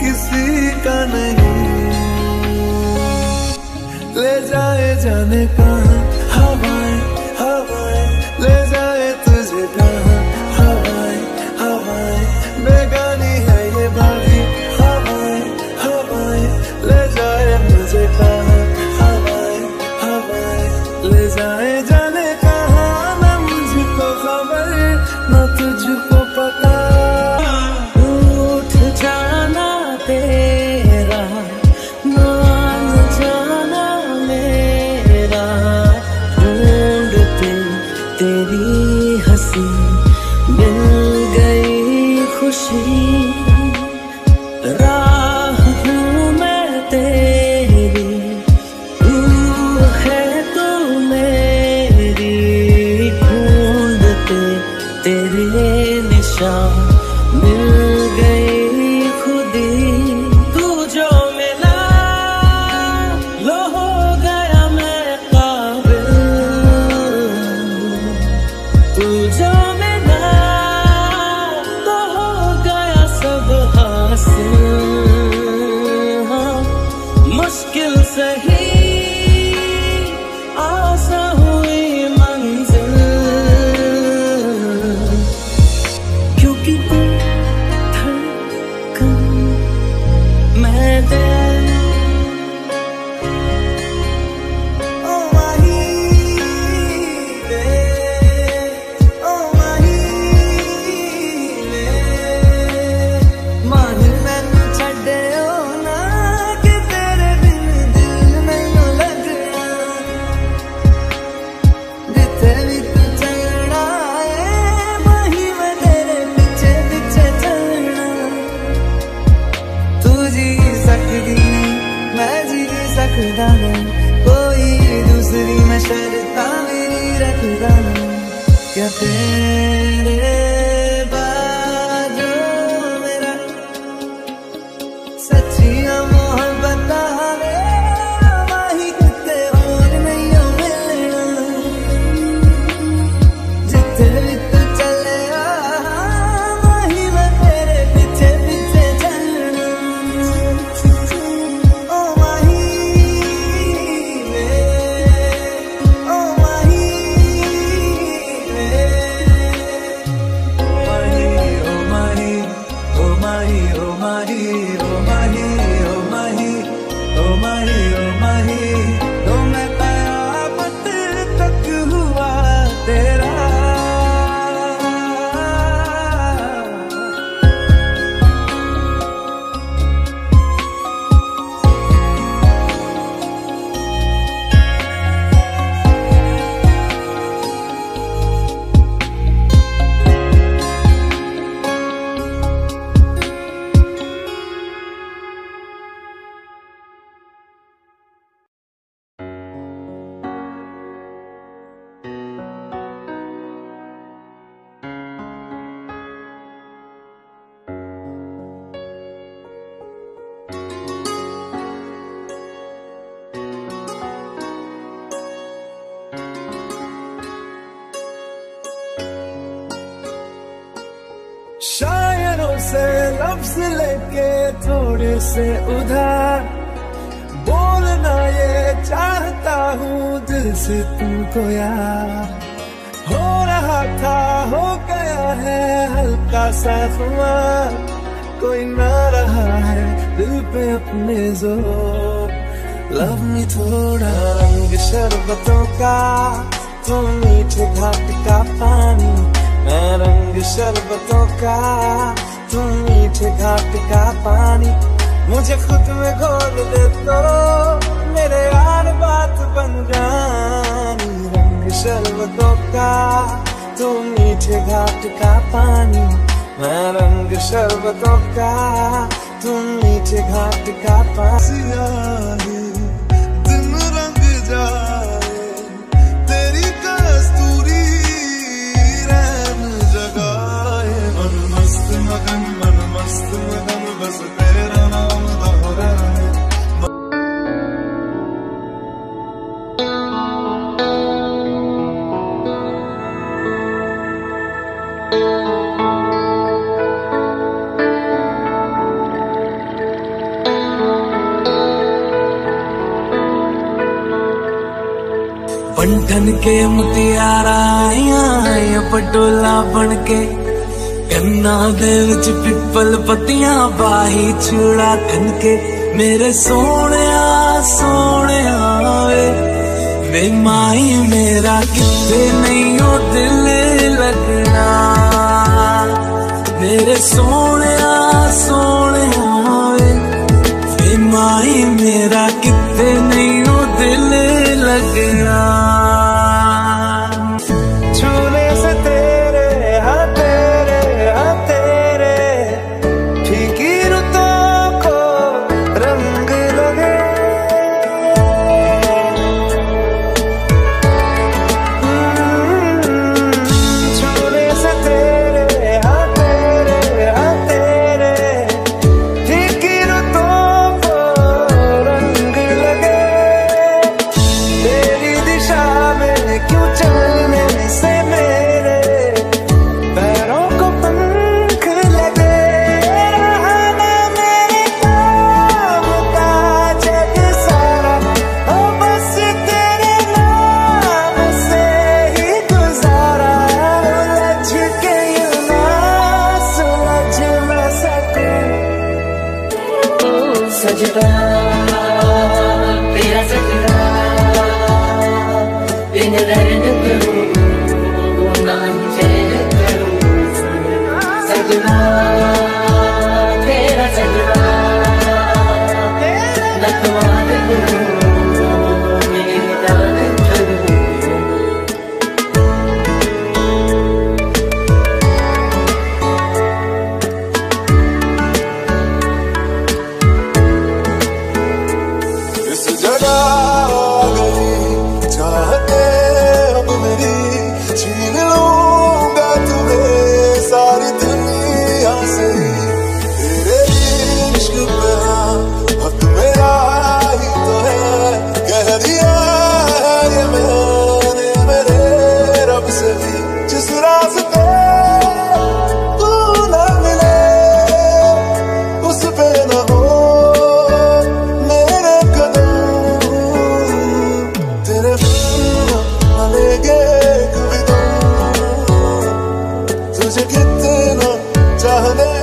किसी का नहीं ले जाए जाने कहाँ हवाएं हवाएं, ले जाए तुझे कहाँ हवाएं हवाएं, बेगानी है ये भारी हवाएं हवाएं, ले जाए मुझे कहाँ हवाएं हवाएं, ले जाए जाने कहाँ, न मुझको खबर न तुझको पता। तेरी हंसी मिल गई खुशी, राह हूँ मैं तेरी, तू है तो मेरी, ढूंढते तेरे निशान मिल गई खुदी, तू जो मिला लो हो गया मैं काबिल, तू जो मिला तो हो गया सब हासिल, हाँ मुश्किल सही आसा हुई मंजिल, क्योंकि तू धड़कन मैं दिल कोई दूसरी में शर्ता मेरी रखता नहीं, क्या तेरे बाजू मेरा सच्ची मोहब्बत है, वही कितने और नहीं हो मिलना, जितने भी तू चले वही मैं तेरे पीछे पीछे चलना। तो मैं कयामत तक हुआ तेरा, शायरों से लफ्ज लेके थोड़े से उधार बोलना ये चाहता हूँ दिल से तुमको यार, हो रहा था हो गया है हल्का सा खुमार, कोई ना रहा है दिल पे अपने जोर, लव में थोड़ा रंग शरबतों का तो मीठे घाट का पानी, मैं रंग शरबतों का तुम मीठे घाट का पानी, मुझे खुद में घोल दे तो मेरे यार बात बन जानी, रंग शरबतों का तुम मीठे घाट का पानी, मैं रंग शरबतों का तुम मीठे घाट का पानी, दिन रंग जाए तेरी कस्तूरी मन मस्त मगन बस तेरा नाम दोहरा है। पंठन के मुटियारा आया पटोला बन के कन्ना दे विच पिपल पत्तियां बाही चूड़ा खनके मेरे सोने सोने वे वे माई मेरा किते नहीं हो दिल लगना मेरे सोने सोने वे माई मेरा किते नहीं हो दिल लगना। सजदा तेरा सजदा बिन दर्द करूं ना चैन करूं सजना तेरा सजदा नतवाद करूं मेरी दाद करूं। Let's get it on, darling।